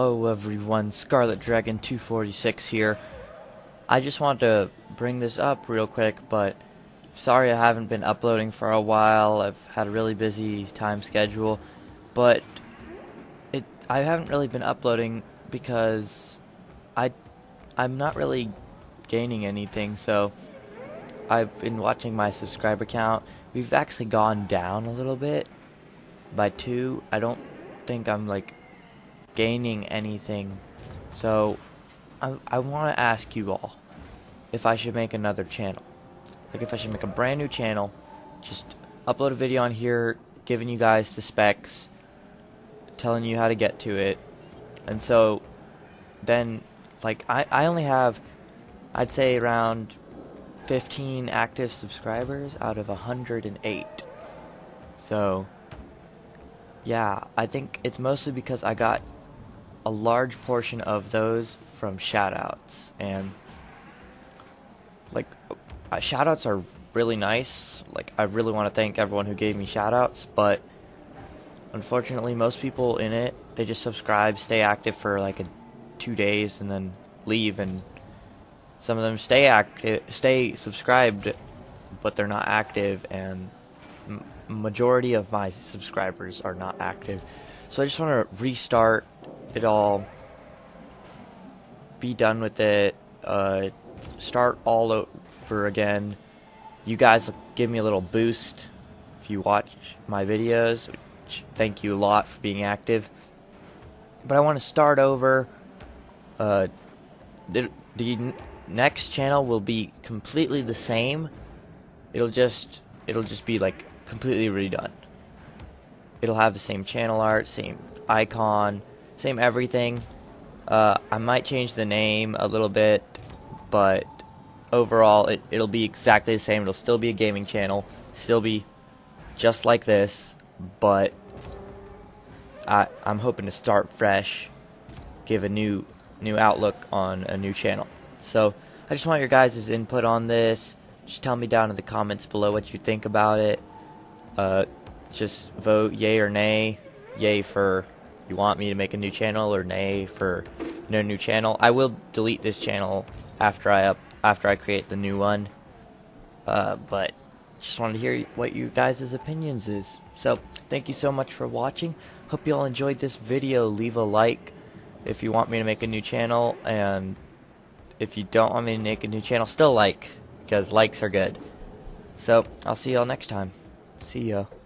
Hello everyone, Scarlet Dragon 246 here. I just wanted to bring this up real quick, but sorry I haven't been uploading for a while. I've had a really busy time schedule, but I haven't really been uploading because I'm not really gaining anything, so I've been watching my subscriber count. We've actually gone down a little bit by 2. I don't think I'm like gaining anything, so I want to ask you all if I should make another channel, like if I should make a brand new channel, just upload a video on here giving you guys the specs, telling you how to get to it. And so then, like, I only have, I'd say, around 15 active subscribers out of 108, so yeah, I think it's mostly because I got a large portion of those from shoutouts, and like shoutouts are really nice. Like, I really want to thank everyone who gave me shoutouts, but unfortunately most people in it, they just subscribe, stay active for like 2 days and then leave, and some of them stay subscribed but they're not active, and majority of my subscribers are not active. So I just want to restart it all, be done with it, start all over again. You guys give me a little boost if you watch my videos, which thank you a lot for being active. But I want to start over. The next channel will be completely the same. It'll just be like completely redone. It'll have the same channel art, same icon, same everything. I might change the name a little bit, but overall it'll be exactly the same. It'll still be a gaming channel, still be just like this, but I'm hoping to start fresh, give a new outlook on a new channel. So I just want your guys' input on this. Just tell me down in the comments below what you think about it. Just vote yay or nay. Yay for you want me to make a new channel, or nay for no new channel. I will delete this channel after I create the new one, but just wanted to hear what you guys' opinions is. So thank you so much for watching. Hope you all enjoyed this video. Leave a like if you want me to make a new channel, and if you don't want me to make a new channel, still like, because likes are good. So I'll see y'all next time. See ya.